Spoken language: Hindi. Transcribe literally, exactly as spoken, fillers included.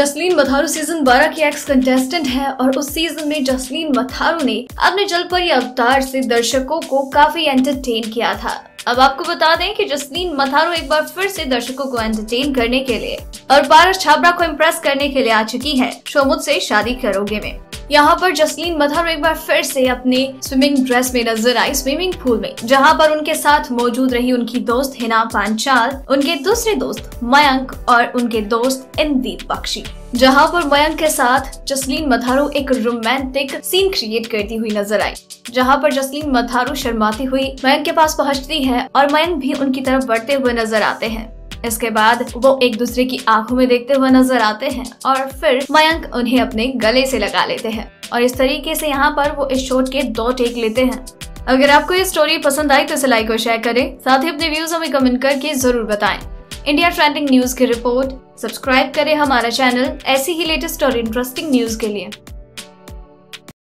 जसलीन मथारू सीजन बारह की एक्स कंटेस्टेंट है और उस सीजन में जसलीन मथारू ने अपने जलपरी अवतार से दर्शकों को काफी एंटरटेन किया था। अब आपको बता दें कि जसलीन मथारू एक बार फिर से दर्शकों को एंटरटेन करने के लिए और पारस छाबरा को इम्प्रेस करने के लिए आ चुकी है शो मुझसे शादी करोगे में। यहाँ पर जसलीन मथारू एक बार फिर से अपने स्विमिंग ड्रेस में नजर आई स्विमिंग पूल में, जहाँ पर उनके साथ मौजूद रही उनकी दोस्त हिना पांचाल, उनके दूसरे दोस्त मयंक और उनके दोस्त इंद्रदीप बख्शी, जहाँ पर मयंक के साथ जसलीन मथारू एक रोमांटिक सीन क्रिएट करती हुई नजर आई, जहाँ पर जसलीन मथारू शर्माती हुई मयंक के पास पहुँचती है और मयंक भी उनकी तरफ बढ़ते हुए नजर आते हैं। इसके बाद वो एक दूसरे की आंखों में देखते हुए नजर आते हैं और फिर मयंक उन्हें अपने गले से लगा लेते हैं और इस तरीके से यहाँ पर वो इस शॉट के दो टेक लेते हैं। अगर आपको ये स्टोरी पसंद आई तो इसे लाइक और शेयर करें, साथ ही अपने व्यूज हमें कमेंट करके जरूर बताएं। इंडिया ट्रेंडिंग न्यूज की रिपोर्ट। सब्सक्राइब करें हमारा चैनल ऐसी ही लेटेस्ट और इंटरेस्टिंग न्यूज के लिए।